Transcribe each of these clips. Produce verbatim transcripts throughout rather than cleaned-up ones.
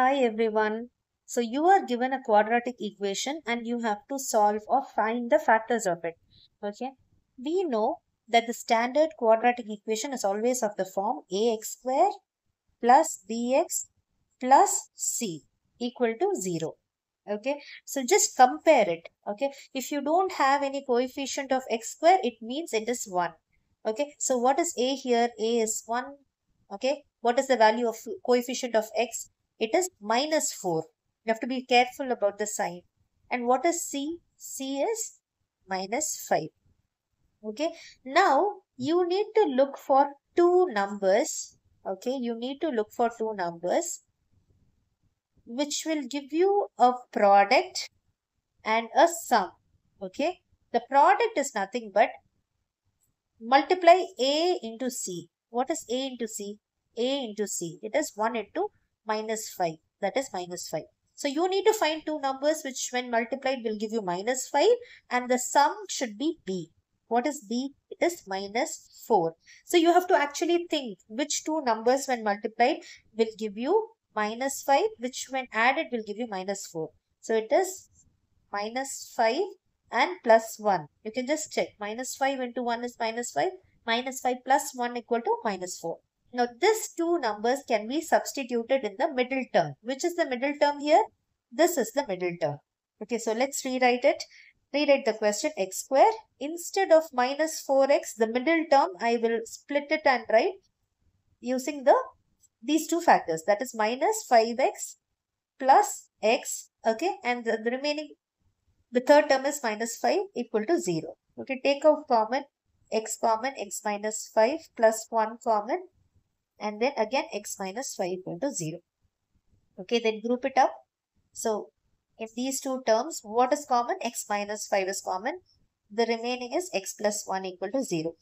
Hi everyone. So you are given a quadratic equation and you have to solve or find the factors of it. Okay. We know that the standard quadratic equation is always of the form ax squared plus bx plus c equal to zero. Okay. So just compare it. Okay. If you don't have any coefficient of x squared, it means it is one. Okay. So what is a here? A is one. Okay. What is the value of coefficient of x? It is minus four. You have to be careful about the sign. And what is C? C is minus five. Okay. Now, you need to look for two numbers. Okay. You need to look for two numbers which will give you a product and a sum. Okay. The product is nothing but multiply A into C. What is A into C? A into C. It is one into minus five. That is minus five. So you need to find two numbers which when multiplied will give you minus five, and the sum should be B. What is B? It is minus four. So you have to actually think which two numbers when multiplied will give you minus five, which when added will give you minus four. So it is minus five and plus one. You can just check. Minus five into one is minus five. Minus five plus one equal to minus four. Now, these two numbers can be substituted in the middle term. Which is the middle term here? This is the middle term. Okay, so let's rewrite it. Rewrite the question x square. Instead of minus four x, the middle term, I will split it and write using the these two factors. That is minus five x plus x. Okay, and the, the remaining, the third term is minus five equal to zero. Okay, take out common, x common, x minus five plus one common. And then again x minus five equal to zero. Okay, then group it up. So, in these two terms, what is common? X minus five is common. The remaining is x plus one equal to zero.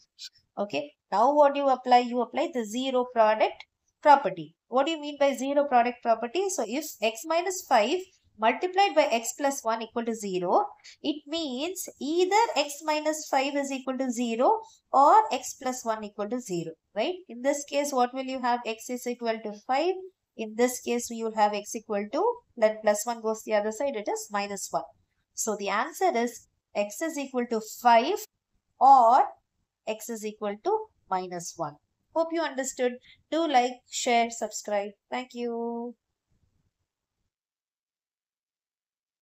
Okay, now what do you apply? You apply the zero product property. What do you mean by zero product property? So, if x minus five multiplied by x plus one equal to zero, it means either x minus five is equal to zero or x plus one equal to zero, right? In this case, what will you have? X is equal to five. In this case, you will have x equal to, then plus one goes the other side, it is minus one. So, the answer is x is equal to five or x is equal to minus one. Hope you understood. Do like, share, subscribe. Thank you.